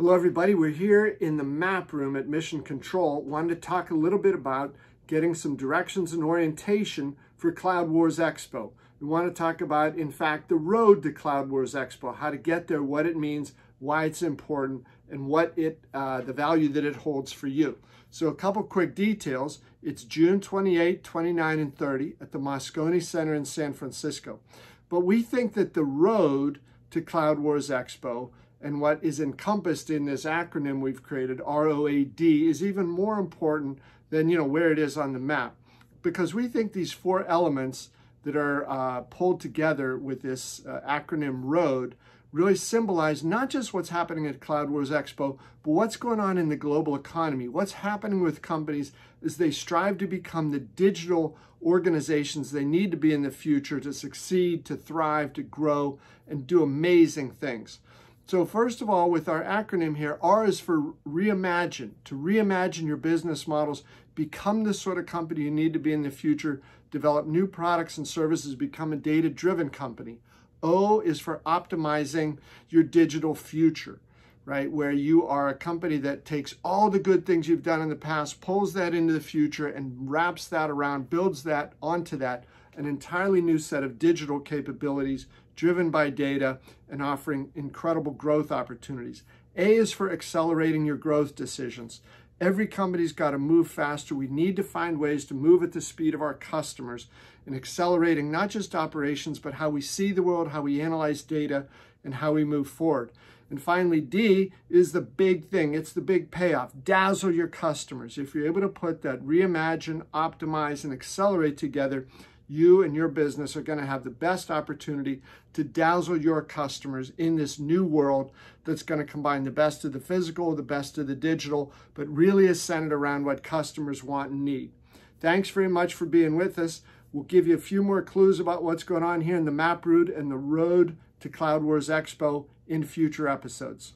Hello everybody, we're here in the map room at Mission Control. Wanted to talk a little bit about getting some directions and orientation for Cloud Wars Expo. We want to talk about, in fact, the road to Cloud Wars Expo, how to get there, what it means, why it's important, and what the value that it holds for you. So a couple quick details. It's June 28, 29, and 30 at the Moscone Center in San Francisco. But we think that the road to Cloud Wars Expo and what is encompassed in this acronym we've created, ROAD, is even more important than, where it is on the map. Because we think these four elements that are pulled together with this acronym ROAD really symbolize not just what's happening at Cloud Wars Expo, but what's going on in the global economy. What's happening with companies as they strive to become the digital organizations they need to be in the future to succeed, to thrive, to grow, and do amazing things. So first of all, with our acronym here, R is for reimagine, to reimagine your business models, become the sort of company you need to be in the future, develop new products and services, become a data-driven company. O is for optimizing your digital future, right? Where you are a company that takes all the good things you've done in the past, pulls that into the future and wraps that around, builds that onto that, an entirely new set of digital capabilities driven by data and offering incredible growth opportunities. A is for accelerating your growth decisions. Every company's got to move faster. We need to find ways to move at the speed of our customers and accelerating not just operations, but how we see the world, how we analyze data, and how we move forward. And finally, D is the big thing. It's the big payoff. Dazzle your customers. If you're able to put that reimagine, optimize, and accelerate together, you and your business are going to have the best opportunity to dazzle your customers in this new world that's going to combine the best of the physical, the best of the digital, but really is centered around what customers want and need. Thanks very much for being with us. We'll give you a few more clues about what's going on here in the map route and the road to Cloud Wars Expo in future episodes.